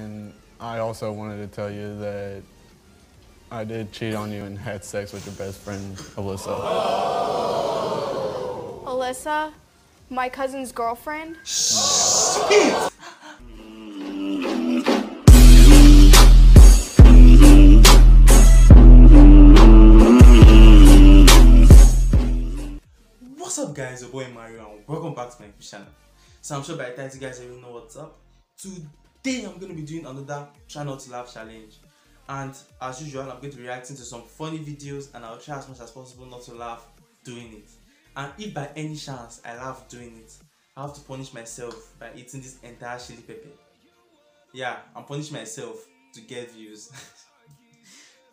And I also wanted to tell you that I did cheat on you and had sex with your best friend, Alyssa. Oh. Alyssa? My cousin's girlfriend? Shit! What's up, guys? Your boy Mario and welcome back to my channel. So I'm sure by the time you guys already know what's up. Today I'm going to be doing another Try Not To Laugh challenge, and as usual I'm going to be reacting to some funny videos and I'll try as much as possible not to laugh doing it. And if by any chance I laugh doing it, I have to punish myself by eating this entire chili pepper. Yeah, I'm punishing myself to get views.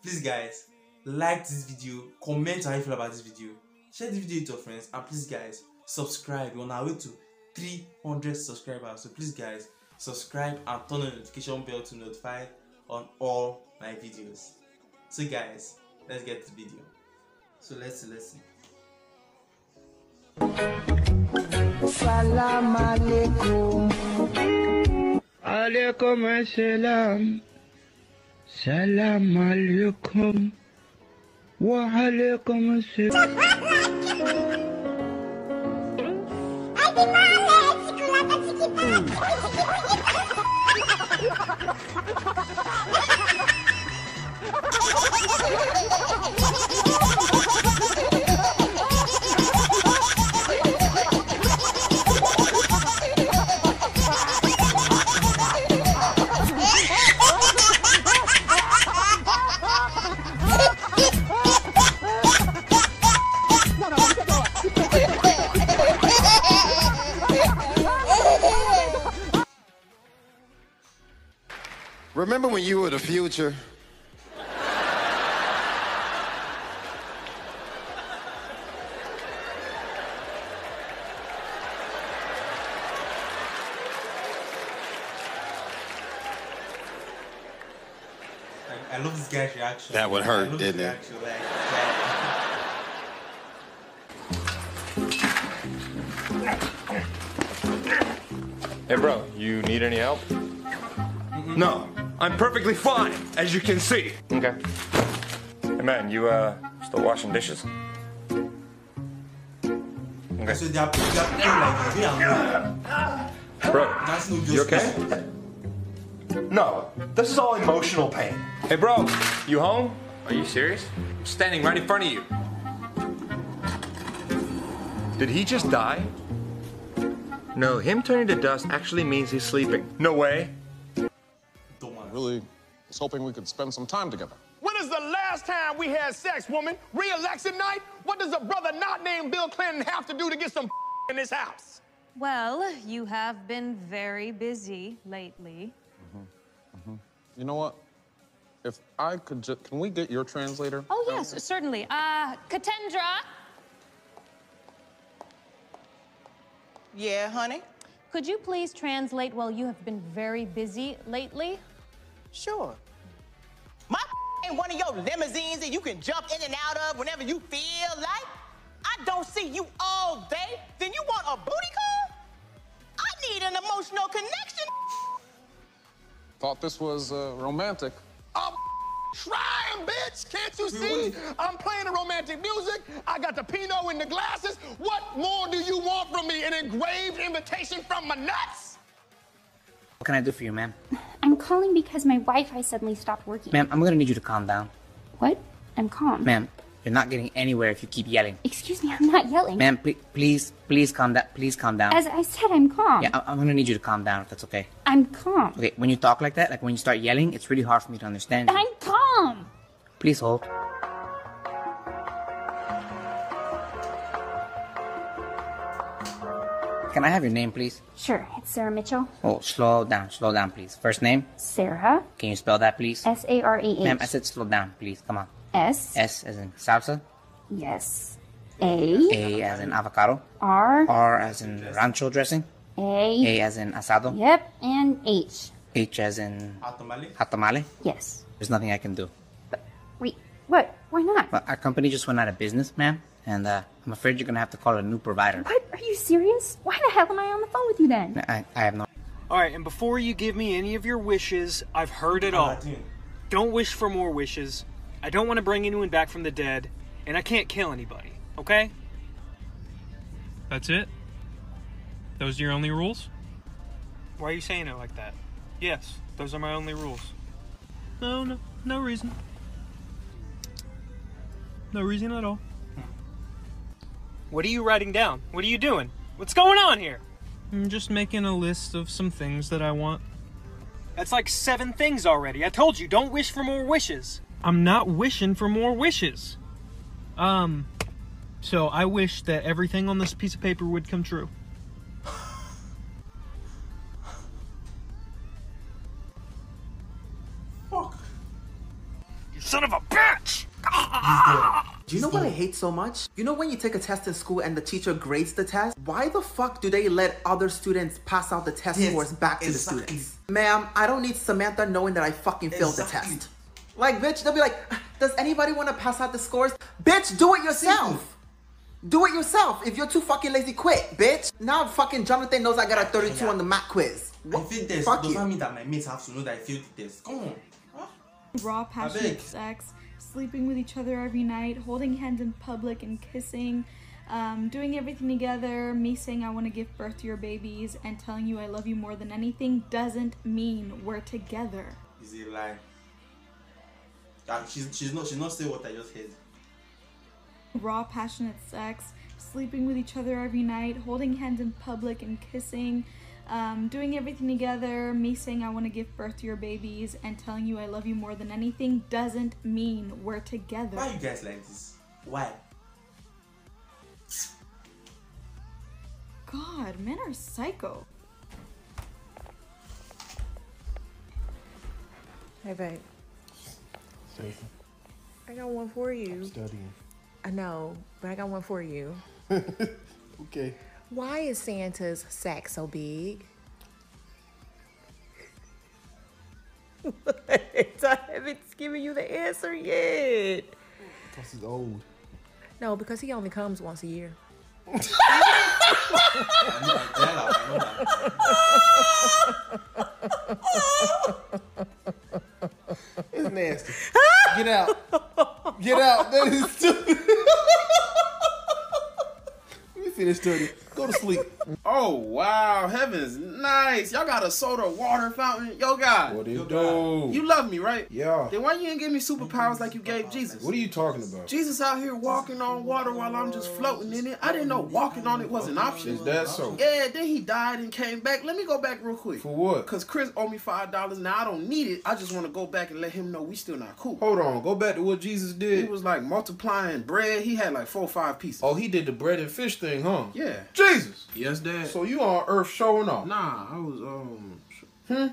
Please guys, like this video, comment how you feel about this video, share this video to your friends, and please guys, subscribe. We're on our way to 300 subscribers, so please guys, subscribe and turn on the notification bell to notify on all my videos. So guys, let's get to the video. So let's listen. Salam alaikum. Alaikum assalam. Salam alaikum. Wa alaikum assalam. Remember when you were the future? I love this guy's reaction. That would hurt, didn't it? Hey bro, you need any help? No, I'm perfectly fine, as you can see. Okay. Hey man, you still washing dishes? Okay. Bro, you okay? No, this is all emotional pain. Hey bro, you home? Are you serious? I'm standing right in front of you. Did he just die? No, him turning to dust actually means he's sleeping. No way. Really was hoping we could spend some time together. When is the last time we had sex, woman? Re-election night? What does a brother not named Bill Clinton have to do to get some in this house? Well, you have been very busy lately. You know what? If I could just... Can we get your translator? Oh, yes, certainly. Katendra? Yeah, honey? Could you please translate while you have been very busy lately? Sure. My ain't one of your limousines that you can jump in and out of whenever you feel like. I don't see you all day. Then you want a booty call? I need an emotional connection. Thought this was romantic. I'm trying, bitch. Can't you see? I'm playing the romantic music. I got the Pinot in the glasses. What more do you want from me? An engraved invitation from my nuts? What can I do for you, ma'am? I'm calling because my Wi-Fi suddenly stopped working. Ma'am, I'm gonna need you to calm down. What? I'm calm. Ma'am, you're not getting anywhere if you keep yelling. Excuse me, I'm not yelling. Ma'am, please calm down. Please calm down. As I said, I'm calm. Yeah, I'm gonna need you to calm down if that's okay. I'm calm. Okay, when you talk like that, like when you start yelling, it's really hard for me to understand you. I'm calm. Please hold. Can I have your name, please? Sure, it's Sarah Mitchell. Oh, slow down, please. First name? Sarah. Can you spell that, please? S-A-R-A-H. Ma'am, I said slow down, please. Come on. S. S as in salsa. Yes. A. A as in avocado. R. R as in rancho dressing. A. A as in asado. Yep, and H. H as in... Hatamale? Hatamale? Yes. There's nothing I can do. But, wait, what? Why not? Well, our company just went out of business, ma'am. And I'm afraid you're gonna have to call a new provider. What? Are you serious? Why the hell am I on the phone with you then? I have no... Alright, and before you give me any of your wishes, I've heard it all. Don't wish for more wishes. I don't want to bring anyone back from the dead, and I can't kill anybody, okay? That's it? Those are your only rules? Why are you saying it like that? Yes, those are my only rules. No reason. No reason at all. What are you writing down? What are you doing? What's going on here? I'm just making a list of some things that I want. That's like 7 things already. I told you, don't wish for more wishes. I'm not wishing for more wishes. So I wish that everything on this piece of paper would come true. Fuck. You son of a bitch! Do you know what I hate so much? You know when you take a test in school and the teacher grades the test? Why the fuck do they let other students pass out the test scores back to the students? Ma'am, I don't need Samantha knowing that I fucking failed the test. Like, bitch, they'll be like, does anybody want to pass out the scores? Bitch, do it yourself! Do it yourself! If you're too fucking lazy, quit, bitch! Now fucking Jonathan knows I got a 32 on the math quiz. What? I failed this. Fuck you. Doesn't mean that my mates have to know that I failed this. Come on. Huh? Raw, passionate sex. Sleeping with each other every night, holding hands in public and kissing, doing everything together, me saying I want to give birth to your babies and telling you I love you more than anything doesn't mean we're together. Is it like she's not saying what I just said. Raw, passionate sex, sleeping with each other every night, holding hands in public and kissing, doing everything together, me saying I want to give birth to your babies and telling you I love you more than anything doesn't mean we're together. Why are you guys like this? Why? God, men are psycho. Hey babe. Stacey. I got one for you. I'm studying. I know, but I got one for you. Okay. Why is Santa's sack so big? What? I haven't given you the answer yet. Because he's old. No, because he only comes once a year. It's nasty. Get out. Get out. That is stupid. Finish study. Go to sleep. Oh wow, heaven's nice. Y'all got a soda water fountain. Yo God. What do you do? You love me, right? Yeah. Then why you ain't give me superpowers like you gave Jesus? What are you talking about? Jesus out here walking on water while I'm just floating in it. I didn't know walking on it was an option. Is that so? Yeah, then he died and came back. Let me go back real quick. For what? Cause Chris owed me $5. Now I don't need it. I just want to go back and let him know we still not cool. Hold on, go back to what Jesus did. He was like multiplying bread. He had like 4 or 5 pieces. Oh, he did the bread and fish thing, huh? Yeah. Jesus. Yes, Dad. So you on earth showing off? Nah, I was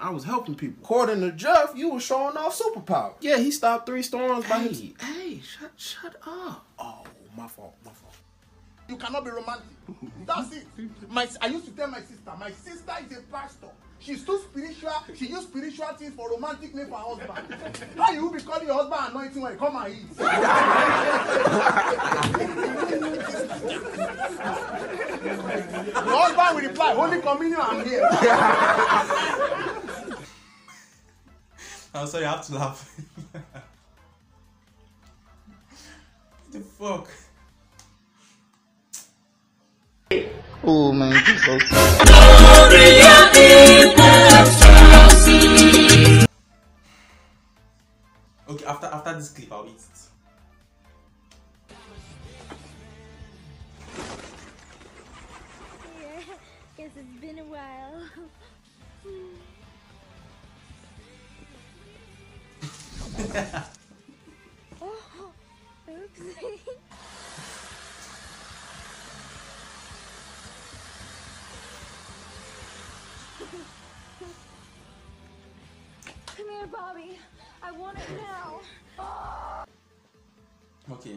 I was helping people. According to Jeff, you was showing off superpower. Yeah, he stopped 3 storms by his. Hey, shut up. Oh, my fault, my fault. You cannot be romantic. That's it. I used to tell my sister is a pastor. She's too spiritual. She used spiritual things for romantic name for her husband. Now you will be calling your husband anointing when you come and eat. Your husband will reply, Holy Communion, I'm here. I'm sorry, I have to laugh. What the fuck? Oh man, he's so sad. Okay, after this clip, I'll eat it. Yeah, guess it's been a while. Oh, oops. Come here, Bobby. I want it now. Oh. Okay.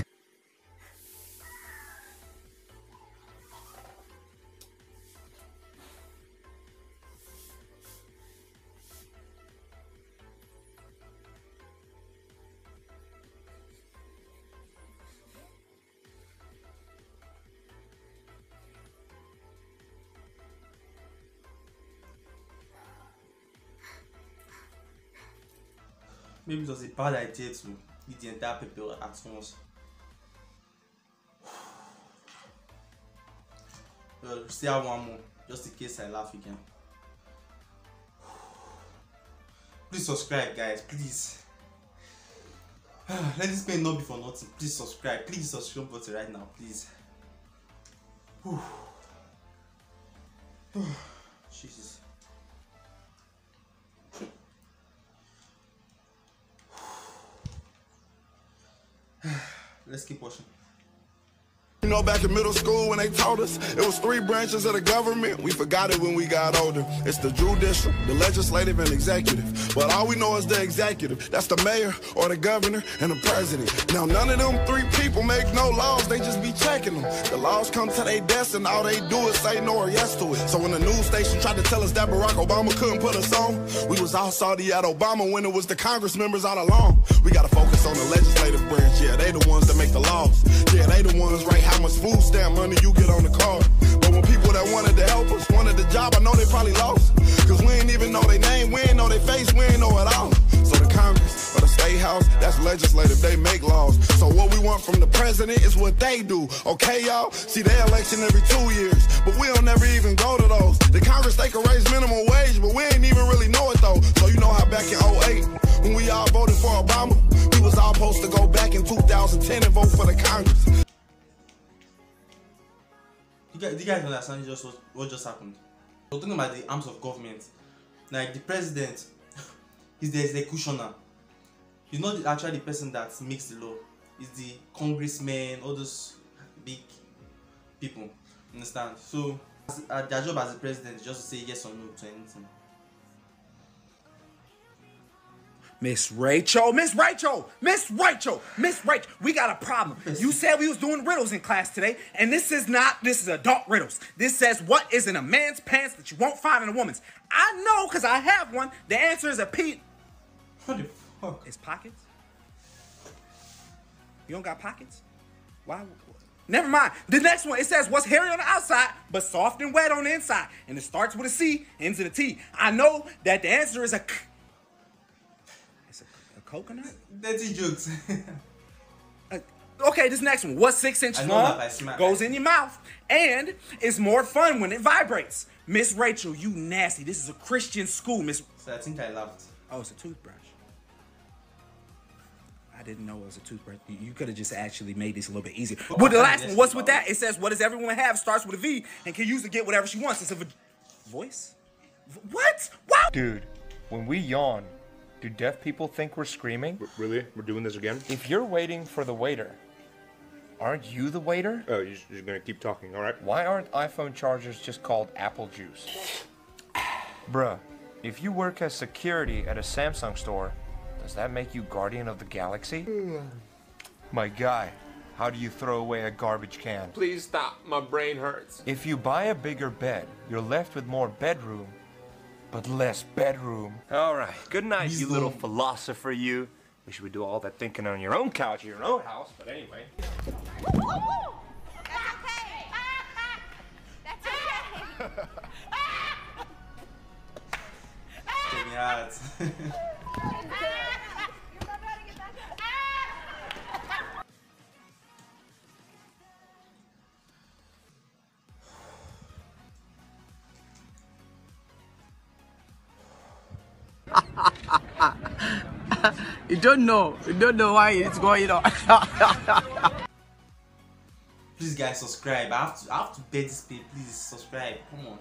Maybe it was a bad idea to eat the entire pepper at once. Well, still have one more, just in case I laugh again. Please subscribe, guys, please. Let this pain not be for nothing. Please subscribe. Click the subscribe button right now, please. Jesus. Let's keep watching. You know, back in middle school when they taught us, it was 3 branches of the government. We forgot it when we got older. It's the judicial, the legislative, and executive. But all we know is the executive. That's the mayor or the governor and the president. Now, none of them 3 people make no laws. They just be checking them. The laws come to their desk, and all they do is say no or yes to it. So when the news station tried to tell us that Barack Obama couldn't put us on, we was all salty at Obama when it was the Congress members all along. We got to focus on the legislative branch. Yeah, they the ones that make the laws. Yeah, they the ones right here. How much food stamp money you get on the card? But when people that wanted to help us wanted the job, I know they probably lost. Cause we ain't even know their name, we ain't know their face, we ain't know it all. So the Congress or the State House, that's legislative, they make laws. So what we want from the president is what they do. Okay, y'all? See, they election every 2 years, but we don't never even go to those. The Congress, they can raise minimum wage, but we ain't even really know it though. So you know how back in 08, when we all voted for Obama, we was all supposed to go back in 2010 and vote for the Congress. You guys understand just what just happened? We're talking about the arms of government. Like, the president is the executioner. He's not actually the person that makes the law. It's the congressmen, all those big people. Understand? So, their job as the president is just to say yes or no to anything. Miss Rachel, Miss Rachel, Miss Rachel, Miss Rachel, we got a problem. You said we was doing riddles in class today, and this is adult riddles. This says, what is in a man's pants that you won't find in a woman's? I know, because I have one. The answer is a pee. What the fuck? It's pockets? You don't got pockets? Why? Never mind. The next one, it says, what's hairy on the outside, but soft and wet on the inside? And it starts with a C, ends in a T. I know that the answer is a K. Coconut? Dirty jokes. Okay, this next one. What's 6 inches long, goes in your mouth, and is more fun when it vibrates? Miss Rachel, you nasty. This is a Christian school, Miss... So I think I laughed. Oh, it's a toothbrush. I didn't know it was a toothbrush. You could have just actually made this a little bit easier. But well, the last one, what's with that? It says, what does everyone have? Starts with a V and can use to get whatever she wants. It's a... voice? What? Wow. Dude, when we yawn... do deaf people think we're screaming? Really? We're doing this again? If you're waiting for the waiter, aren't you the waiter? Oh, you're gonna keep talking, all right? Why aren't iPhone chargers just called apple juice? Bruh, if you work as security at a Samsung store, does that make you guardian of the galaxy? My guy, how do you throw away a garbage can? Please stop, my brain hurts. If you buy a bigger bed, you're left with more bedroom, but less bedroom. All right, good night, you little philosopher, you. Wish you would do all that thinking on your own couch, your own house, but anyway. That's okay. That's okay. Give me out. You don't know why it's going on. Please, guys, subscribe. I have to beg this page. Please subscribe. Come on.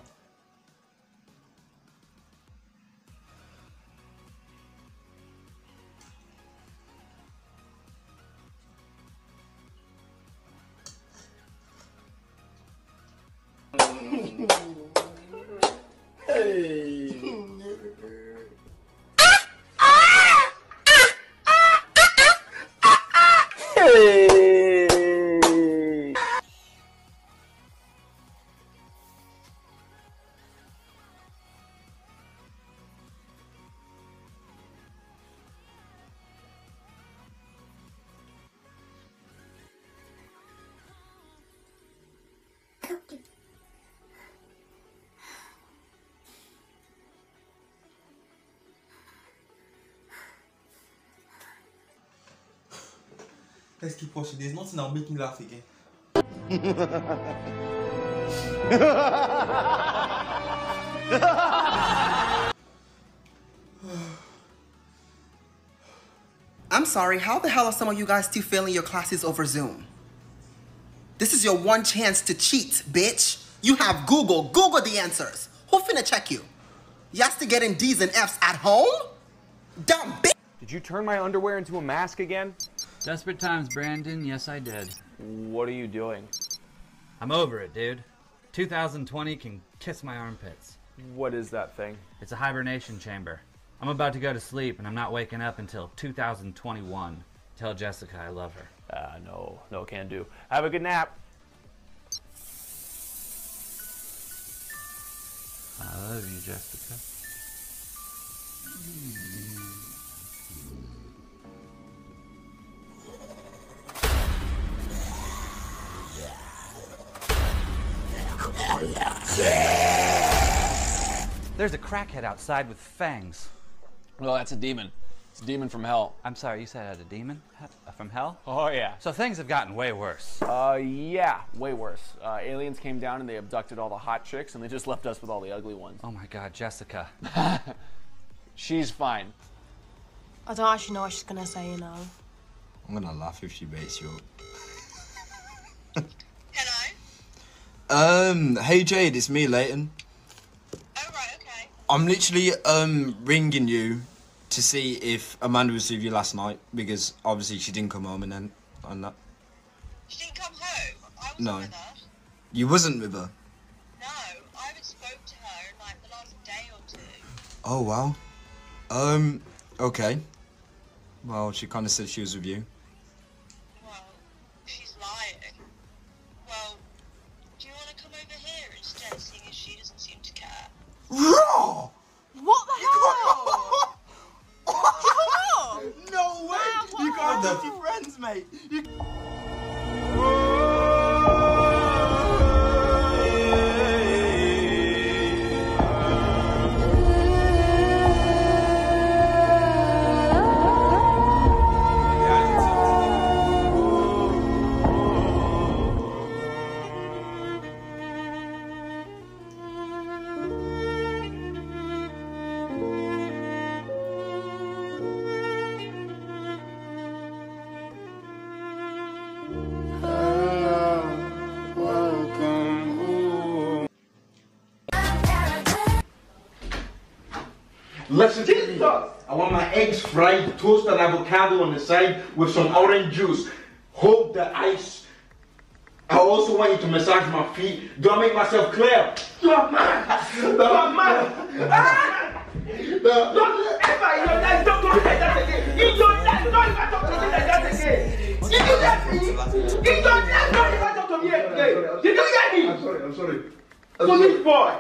Let's keep watching. There's nothing that'll make me laugh again. I'm sorry, how the hell are some of you guys still failing your classes over Zoom? This is your one chance to cheat, bitch. You have Google. Google the answers. Who finna check you? You have to get in D's and F's at home? Dumb bitch. Did you turn my underwear into a mask again? Desperate times, Brandon. Yes, I did. What are you doing? I'm over it, dude. 2020 can kiss my armpits. What is that thing? It's a hibernation chamber. I'm about to go to sleep, and I'm not waking up until 2021. Tell Jessica I love her. No, can do. Have a good nap. I love you, Jessica. There's a crackhead outside with fangs. Well, that's a demon. It's a demon from hell. I'm sorry, you said I had a demon? From hell? Oh, yeah. So things have gotten way worse. Yeah, way worse. Aliens came down and they abducted all the hot chicks and they just left us with all the ugly ones. Oh my God, Jessica. She's fine. I don't actually know what she's gonna say, you know. I'm gonna laugh if she baits you up. Hello? Hey Jade, it's me, Leighton. Oh, right, okay. I'm literally, ringing you to see if Amanda was with you last night, because obviously she didn't come home and then, and that. She didn't come home? I wasn't with her. You wasn't with her? No, I haven't spoke to her in like the last day or two. Oh, wow. Okay. Well, she kind of said she was with you. Well, she's lying. Well, do you want to come over here instead, seeing as she doesn't seem to care? Raw! What the hell? No way! Wow, wow. You can't have your friends, mate! You... Listen to me. I want my eggs fried, toast and avocado on the side with some orange juice. Hold the ice. I also want you to massage my feet. Do I make myself clear? You're mad! You're mad! Don't ever in your life, don't do that again! In your life, don't ever talk to me like that again! Did you get me? In your life, don't ever talk to me again! Did you get me? I'm sorry. Police boy!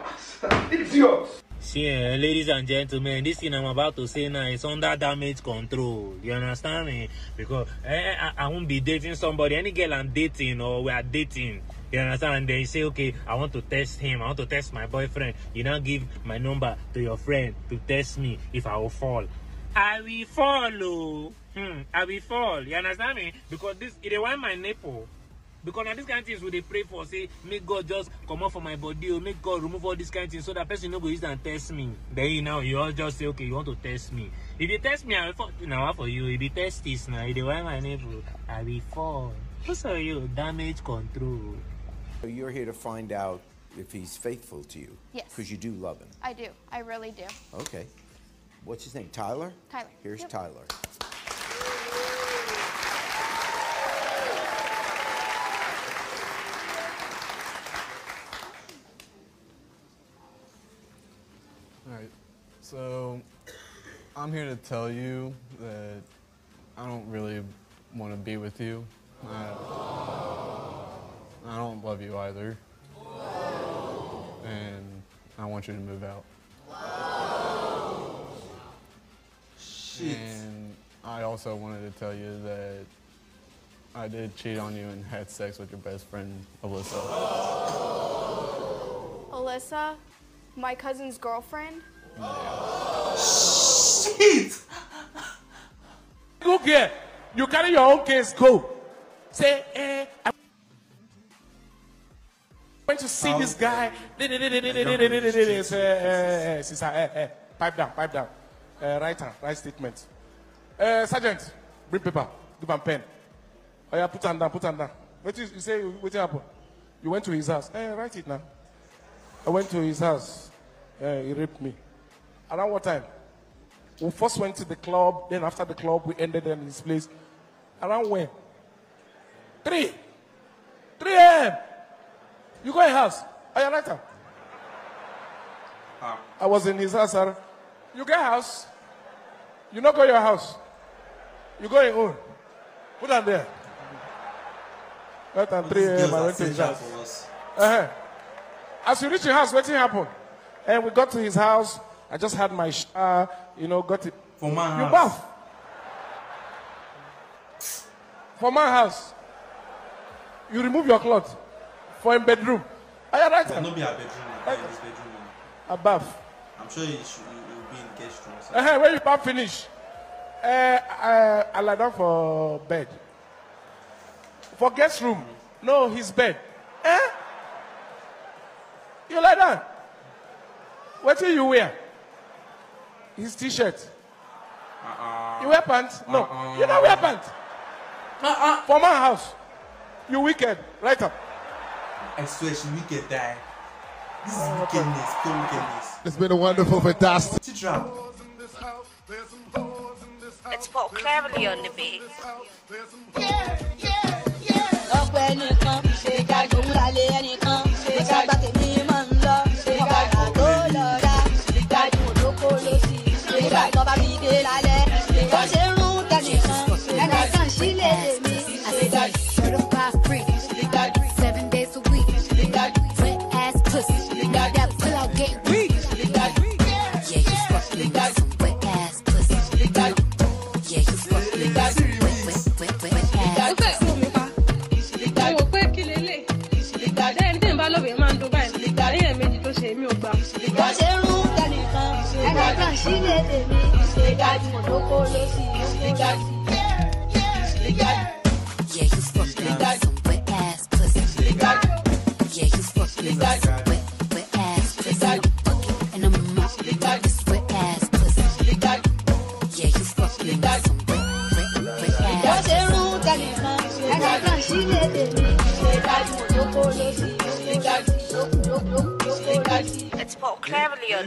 It's yours! See, ladies and gentlemen, this thing I'm about to say now is under damage control. You understand me? Because I won't be dating somebody, any girl I'm dating or we are dating. You understand? And they say, okay, I want to test him. I want to test my boyfriend. You now give my number to your friend to test me if I will fall. I will fall. I will fall. You understand me? Because this, they want my nipple. Because now this kind of things will they pray for, say, make God just come out for my body, or make God remove all this kind of things so that person no go use and test me. Then you know, you all just say, okay, you want to test me. If you test me, I will fall. Now for you, if you test this now, if you want my neighbor, I will fall. Also you, damage control. So you're here to find out if he's faithful to you. Yes. Because you do love him. I do. I really do. Okay. What's his name? Tyler? Tyler. Here's Tyler. Alright, so I'm here to tell you that I don't really want to be with you. I don't love you either. Whoa. And I want you to move out. Whoa. Shit. And I also wanted to tell you that I did cheat on you and had sex with your best friend, Alyssa. Whoa. Alyssa? My cousin's girlfriend? Oh. Shit! Look here, you carry your own case, go. say, hey, I went to see this guy. Sister, pipe down, right statement. Sergeant, bring paper, give him pen. Oh yeah, put hand down, put hand down. What you say? What happened? You went to his house. Hey, write it now. I went to his house. He raped me. Around what time? We first went to the club. Then after the club, we ended in his place. Around when? 3 a.m. You go in house. Are you right now? I was in his house, sir. You get house. You not go your house. You go your own. Put on there. Right at 3 a.m. I went to his house. As you reach your house, what happened? And we got to his house. I just had my shower, you know, got it. For my house. You bath. For my house. You remove your clothes. For a bedroom. Are you right? It will not be a bedroom. Right. This bedroom. A bath. I'm sure you will be in guest room. When you bath finish, I lie down for bed. For guest room. No, his bed. Eh? You lie down. What do you wear? His t-shirt. You wear pants? No. You don't wear pants. For my house. You wicked. Right up. I swear she wicked die. This is wickedness. Pure wickedness. It's been a wonderful, fantastic. Let's put Cleverly on the beat. Yeah, yeah, yeah. Let's put Cleverly on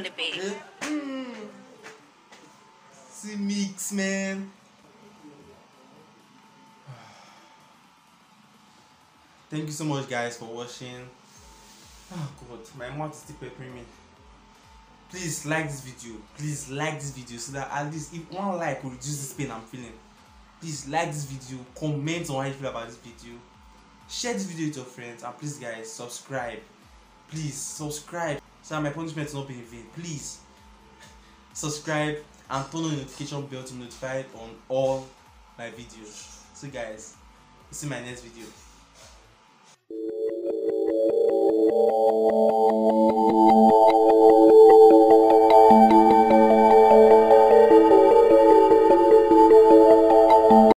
the beat. See mix, man. Thank you so much, guys, for watching. Oh God, my mouth is still peppering me. Please like this video. Please like this video so that at least if one like will reduce this pain I'm feeling. Please like this video. Comment on how you feel about this video. Share this video with your friends, and please, guys, subscribe. Please subscribe so that my punishment is not being in vain. Please subscribe and turn on the notification bell to be notified on all my videos. So, guys, see you in my next video.